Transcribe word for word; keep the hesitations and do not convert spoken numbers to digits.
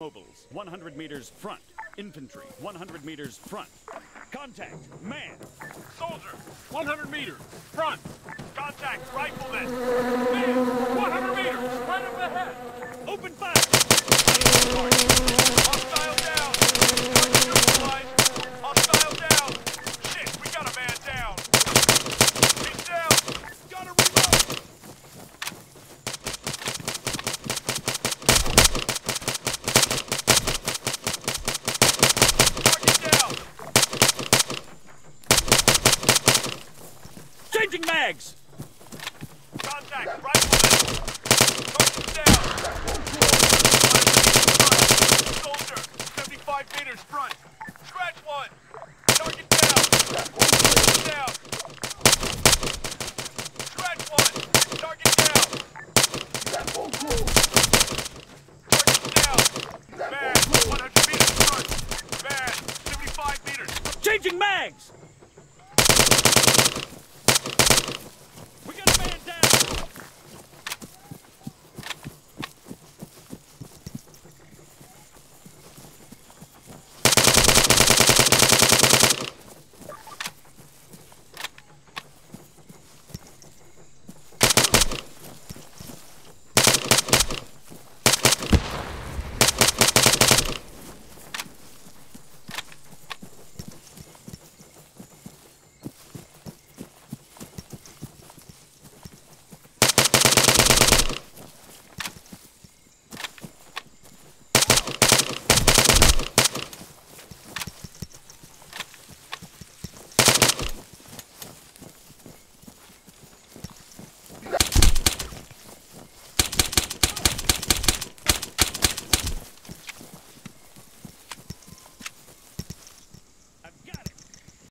Mobiles, one hundred meters front. Infantry, one hundred meters front. Contact, man. Soldier, one hundred meters front. Contact, riflemen. Man, one hundred meters right up ahead. Open fire. Hostile down. Hostile down. Shit, we got a man down. He's down. Gotta reload. Changing mags!